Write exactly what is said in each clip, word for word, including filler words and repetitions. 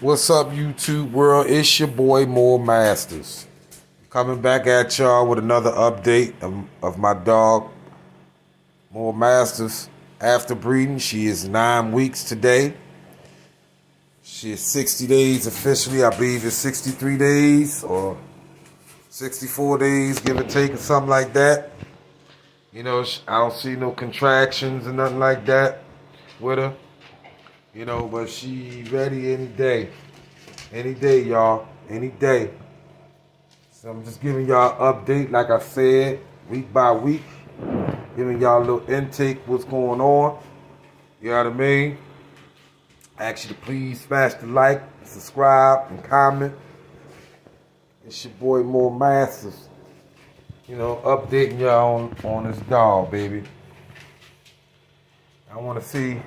What's up, YouTube world? It's your boy Moore Mastiffs, coming back at y'all with another update of, of my dog Moore Mastiffs. After breeding, she is nine weeks today. She is sixty days officially. I believe it's sixty-three days or sixty-four days, give or take, or something like that. You know, I don't see no contractions or nothing like that with her. You know, but she ready any day. Any day, y'all. Any day. So I'm just giving y'all an update, like I said, week by week. Giving y'all a little intake, what's going on. You know what I mean? I ask you to please smash the like, subscribe, and comment. It's your boy Moore Mastiffs. You know, updating y'all on, on this dog, baby. I want to see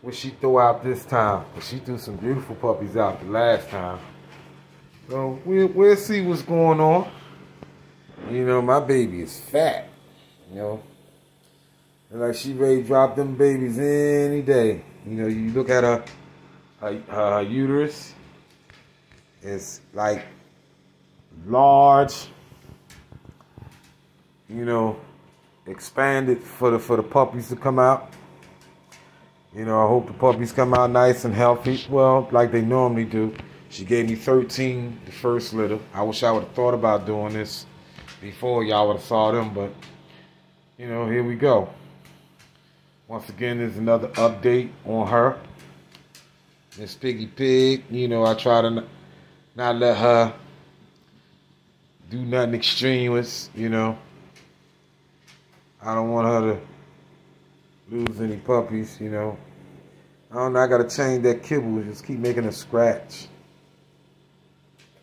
what she throw out this time, but she threw some beautiful puppies out the last time. So we'll, we'll see what's going on. You know, my baby is fat, you know. And like, she ready to drop them babies any day. You know, you look at her, her, her uterus, it's like large, you know, expanded for the, for the puppies to come out. You know, I hope the puppies come out nice and healthy. Well, like they normally do. She gave me thirteen the first litter. I wish I would have thought about doing this before y'all would have saw them. But, you know, here we go. Once again, there's another update on her. Miss Piggy Pig. You know, I try to not let her do nothing extraneous, you know. I don't want her to lose any puppies, you know. I don't know, I gotta change that kibble, just keep making a scratch.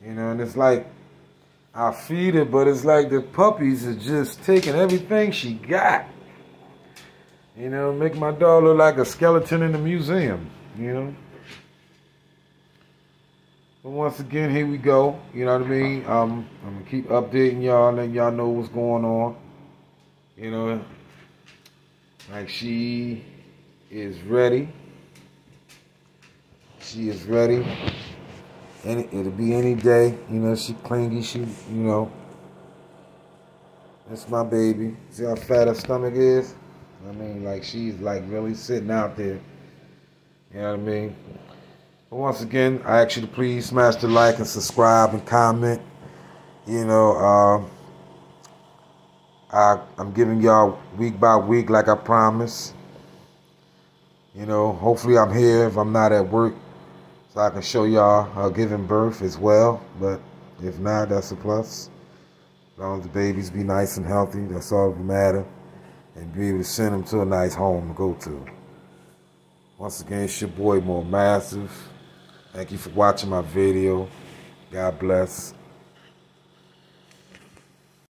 You know, and it's like, I feed her, but it's like the puppies are just taking everything she got. You know, make my dog look like a skeleton in the museum, you know. But once again, here we go, you know what I mean? Um, I'm gonna keep updating y'all, letting y'all know what's going on, you know. Like, she is ready. She is ready. And it'll be any day. You know, she clingy. She, you know. That's my baby. See how fat her stomach is? I mean, like, she's, like, really sitting out there. You know what I mean? But once again, I ask you to please smash the like and subscribe and comment. You know, um... Uh, I, I'm giving y'all week by week like I promised. You know, hopefully I'm here if I'm not at work, so I can show y'all her giving birth as well. But if not, that's a plus. As long as the babies be nice and healthy, that's all that matter. And be able to send them to a nice home to go to. Once again, it's your boy Moore Mastiffs. Thank you for watching my video. God bless.